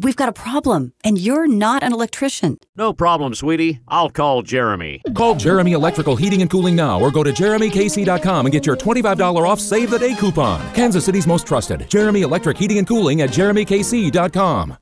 We've got a problem, and you're not an electrician. No problem, sweetie. I'll call Jeremy. Call Jeremy Electrical Heating and Cooling now, or go to jeremykc.com and get your $25 off Save the Day coupon. Kansas City's most trusted. Jeremy Electric Heating and Cooling at jeremykc.com.